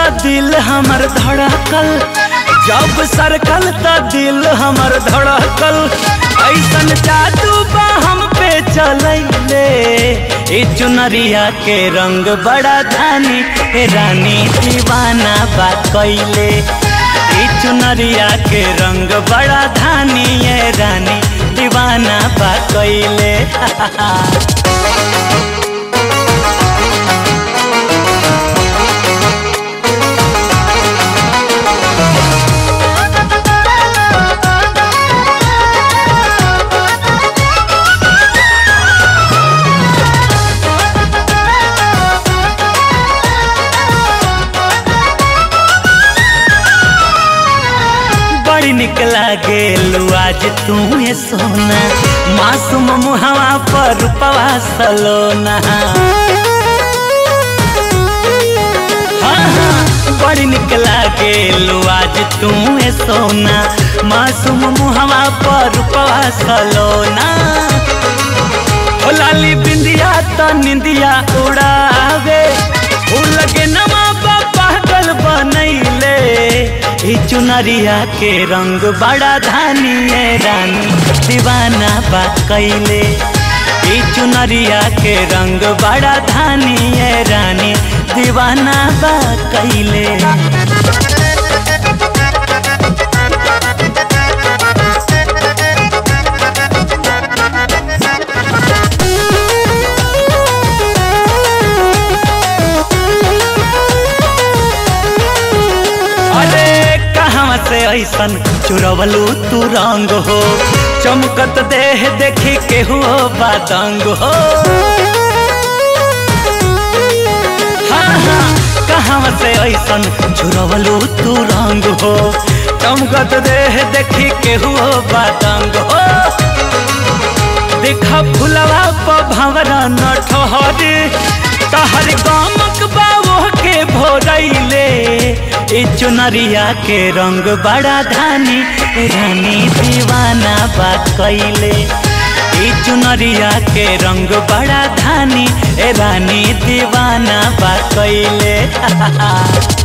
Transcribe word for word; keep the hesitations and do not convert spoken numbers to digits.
त दिल हमर धड़कल, जब सरकल त दिल हमर धड़कल। ऐसन जादू बा हम पे चलैले, ई चुनरिया के रंग बड़ा धानी, रानी दीवाना बा कइले। ई चुनरिया के रंग बड़ा धानी, रानी दीवाना बा कइले। निकला गेलू आज तुम्हें सोना, मासूम मुहावा पर रूपवा सलोना। हाँ हाँ बड़ी निकला गेलू आज तुम्हें सोना, मासूम मुहावा पर रूपवा सलोना। ओ लाली बिंदिया तो निंदिया उड़ावे, भूल के नमा पागल बनैले। ई चुनरिया के रंग बड़ा धानी, रानी दीवाना बा कइले। ई चुनरिया के रंग बड़ा धानी, रानी दीवाना बा कइले। ऐसन चुरवलू तू रंग हो, चमकत देह देखी केहू बादंग हो। हाँ हाँ कहाँ से ऐसन चुरवलू तू रंग हो, चमकत देह देखी केहू बादंग हो। देखा फुलवा पर भंवरा न ठहरी, तहर गामक बाबो के भोरैले। ई चुनरिया के रंग बड़ा धानी, रानी दीवाना बा कइले। ई चुनरिया के रंग बड़ा धानी, रानी दीवाना बा कइले।